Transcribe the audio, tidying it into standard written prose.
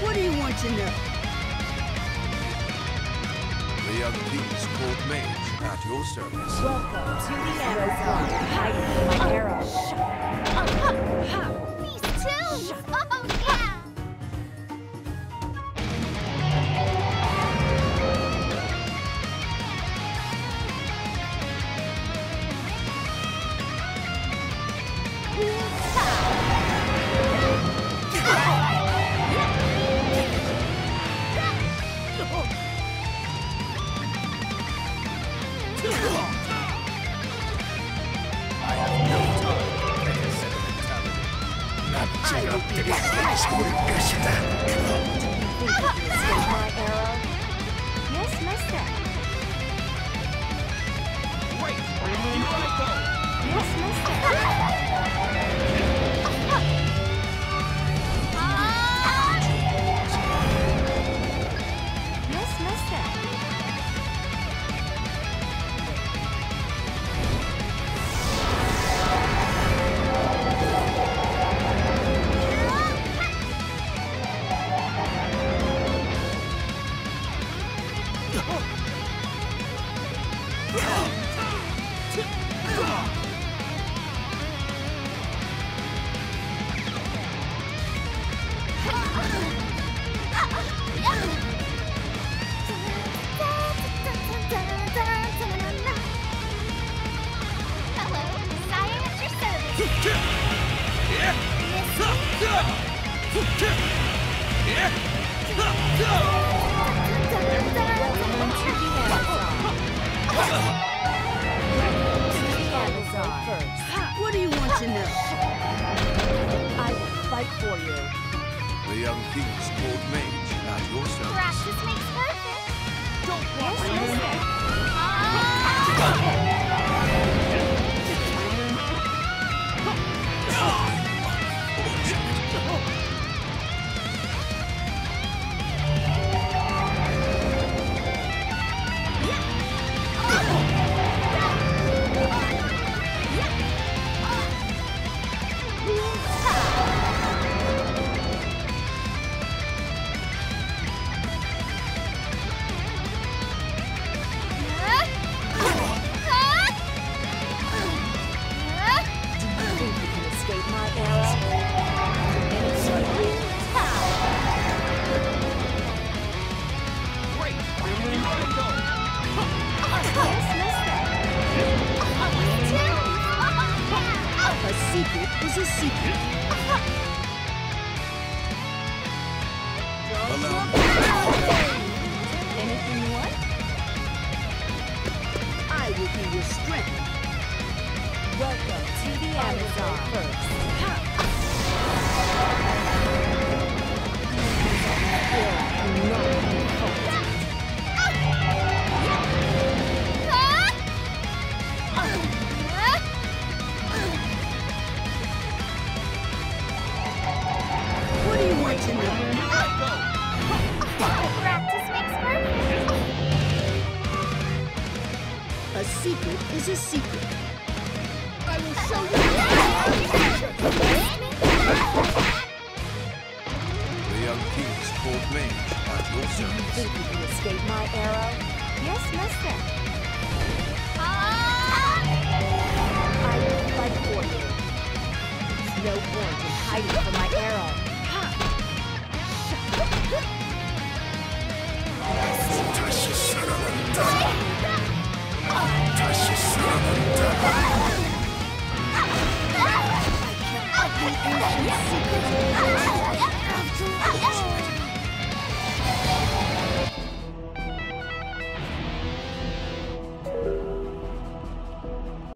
What do you want to know? The young beast called Mage at your service. Welcome to the Amazon. Hide my arrow. These two! Oh yeah! What do you want to know? I will fight for you. The young king's called Mage at your service. Practice makes perfect. Don't want to lose it. Yes,